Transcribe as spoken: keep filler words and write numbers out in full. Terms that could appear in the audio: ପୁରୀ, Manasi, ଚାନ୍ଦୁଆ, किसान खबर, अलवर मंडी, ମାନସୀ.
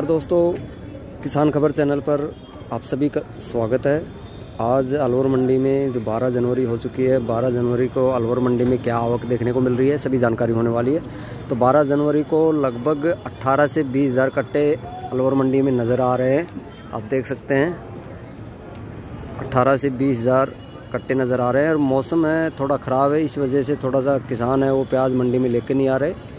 और दोस्तों किसान खबर चैनल पर आप सभी का स्वागत है। आज अलवर मंडी में जो बारह जनवरी हो चुकी है, बारह जनवरी को अलवर मंडी में क्या आवक देखने को मिल रही है सभी जानकारी होने वाली है। तो बारह जनवरी को लगभग अठारह से बीस हज़ार कट्टे अलवर मंडी में नज़र आ रहे हैं। आप देख सकते हैं अठारह से बीस हज़ार कट्टे नज़र आ रहे हैं। और मौसम है थोड़ा ख़राब है, इस वजह से थोड़ा सा किसान है वो प्याज मंडी में लेके नहीं आ रहे।